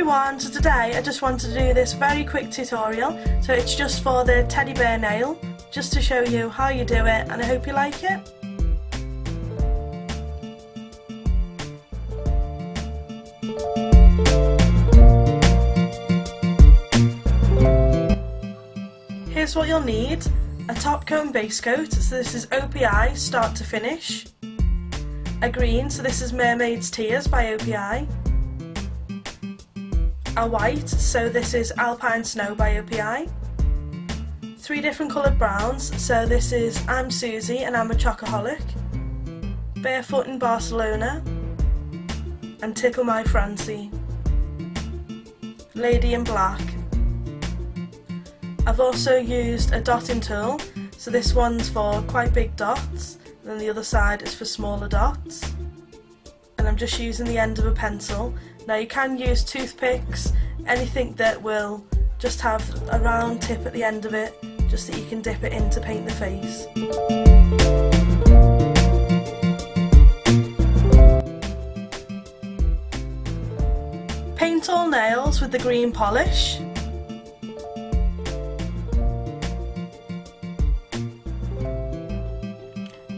everyone, so today I just want to do this very quick tutorial. So it's just for the teddy bear nail, just to show you how you do it, and I hope you like it. Here's what you'll need: a top cone base coat, so this is OPI start to finish, a green, so this is Mermaid's Tears by OPI, a white, so this is Alpine Snow by OPI, three different coloured browns, so this is I'm Susie and I'm a Chocoholic, Barefoot in Barcelona, and Tickle My Francie, Lady in Black. I've also used a dotting tool, so this one's for quite big dots, and then the other side is for smaller dots. And I'm just using the end of a pencil. Now you can use toothpicks, anything that will just have a round tip at the end of it, just that you can dip it in to paint the face. Paint all nails with the green polish.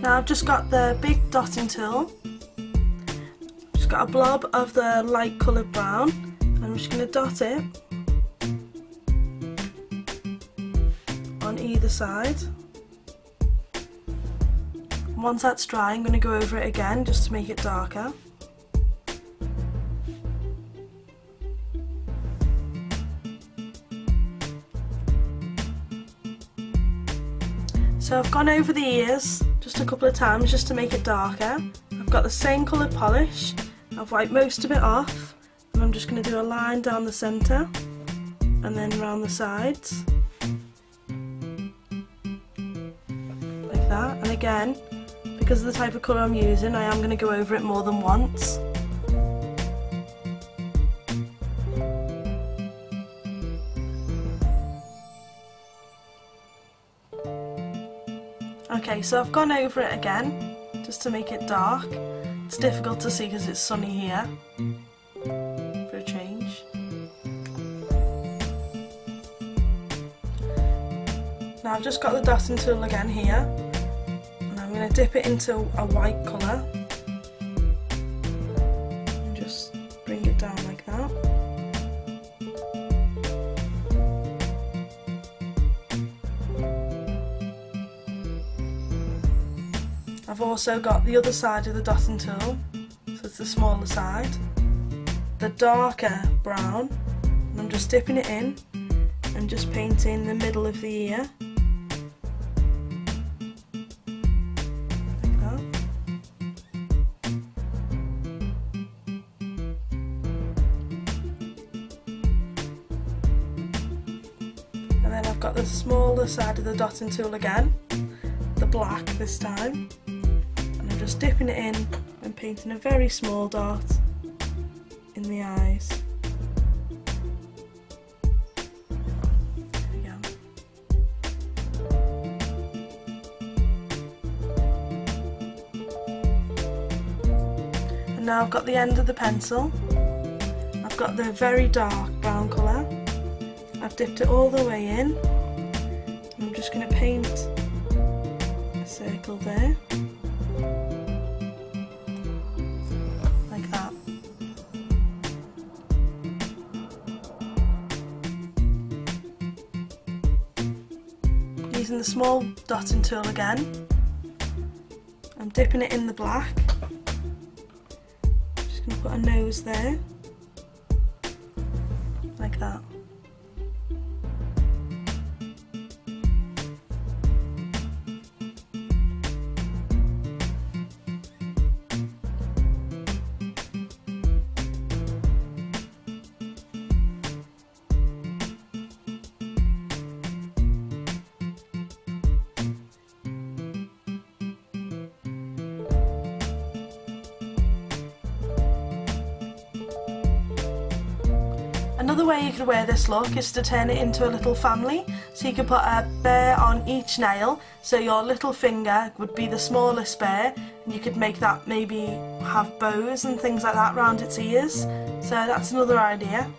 Now I've just got the big dotting tool, just got a blob of the light coloured brown, and I'm just going to dot it on either side. Once that's dry, I'm going to go over it again just to make it darker. So I've gone over the ears just a couple of times just to make it darker. I've got the same coloured polish, I've wiped most of it off, and I'm just going to do a line down the centre and then round the sides, like that. And again, because of the type of colour I'm using, I am going to go over it more than once. Okay, so I've gone over it again, just to make it dark. It's difficult to see because it's sunny here, for a change. Now I've just got the dotting tool again here, and I'm going to dip it into a white colour, and just bring it down like that. I've also got the other side of the dotting tool, so it's the smaller side, the darker brown, and I'm just dipping it in and just painting the middle of the ear, like that. And then I've got the smaller side of the dotting tool again, the black this time. Just dipping it in and painting a very small dot in the eyes. There we go. And now I've got the end of the pencil. I've got the very dark brown colour. I've dipped it all the way in. I'm just going to paint a circle there. Using the small dotting tool again, I'm dipping it in the black, I'm just going to put a nose there, like that. Another way you could wear this look is to turn it into a little family. So you could put a bear on each nail, so your little finger would be the smallest bear, and you could make that maybe have bows and things like that around its ears. So that's another idea.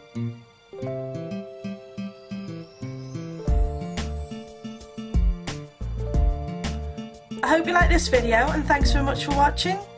I hope you like this video, and thanks so much for watching.